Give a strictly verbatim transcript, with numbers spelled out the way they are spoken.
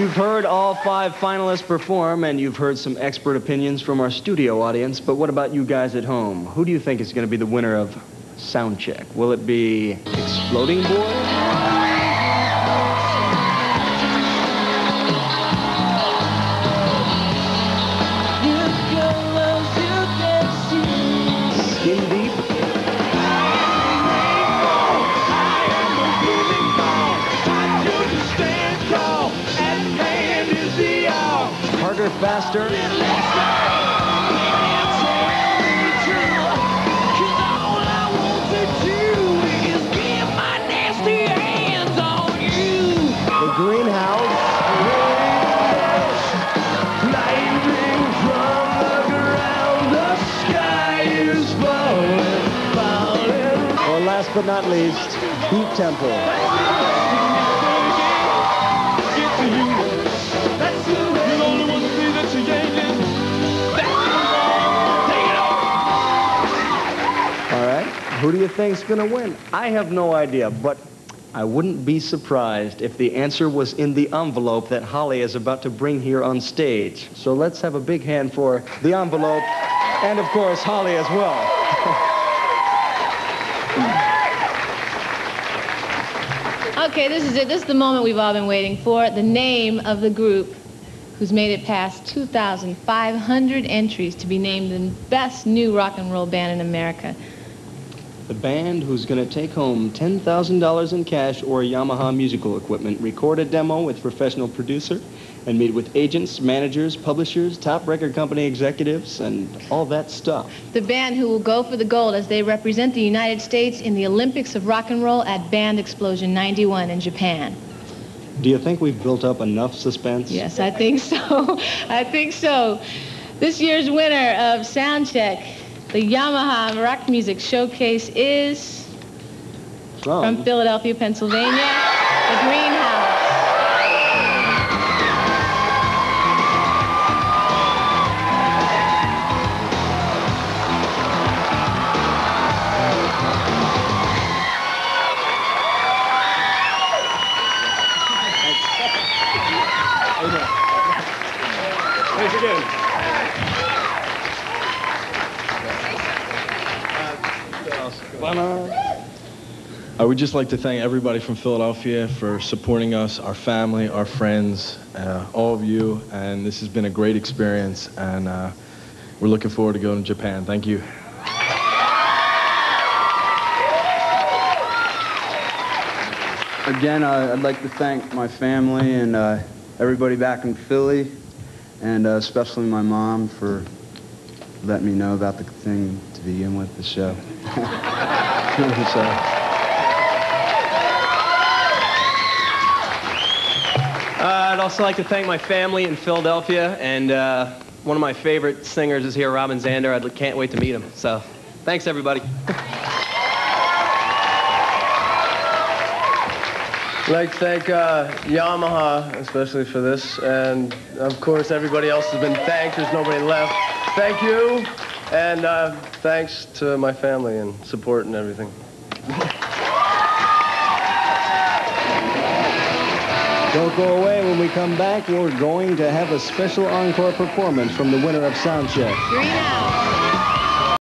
You've heard all five finalists perform, and you've heard some expert opinions from our studio audience, but what about you guys at home? Who do you think is going to be the winner of Soundcheck? Will it be Exploding Boy? Faster. The Greenhouse. Lightning from the ground. The sky is falling, falling. Or last but not least, Beat Temple. Who do you think's gonna win? I have no idea, but I wouldn't be surprised if the answer was in the envelope that Holly is about to bring here on stage. So let's have a big hand for the envelope, and of course, Holly as well. Okay, this is it. This is the moment we've all been waiting for. The name of the group who's made it past two thousand five hundred entries to be named the best new rock and roll band in America. The band who's going to take home ten thousand dollars in cash or Yamaha musical equipment, record a demo with professional producer, and meet with agents, managers, publishers, top record company executives, and all that stuff. The band who will go for the gold as they represent the United States in the Olympics of rock and roll at Band Explosion ninety-one in Japan. Do you think we've built up enough suspense? Yes, I think so. I think so. This year's winner of Soundcheck, the Yamaha Rock Music Showcase, is from, from Philadelphia, Pennsylvania, The Greenhouse. Thank you. I would just like to thank everybody from Philadelphia for supporting us, our family, our friends, uh, all of you, and this has been a great experience, and uh, we're looking forward to going to Japan. Thank you. Again, uh, I'd like to thank my family and uh, everybody back in Philly, and uh, especially my mom for letting me know about the thing to begin with, the show. So, uh, I'd also like to thank my family in Philadelphia, and uh, one of my favorite singers is here, Robin Zander. I can't wait to meet him. So, thanks everybody. I'd like to thank uh, Yamaha, especially for this, and of course everybody else has been thanked. There's nobody left. Thank you. And uh, thanks to my family and support and everything. Don't go away. When we come back, we're going to have a special encore performance from the winner of Soundcheck. Greenhouse.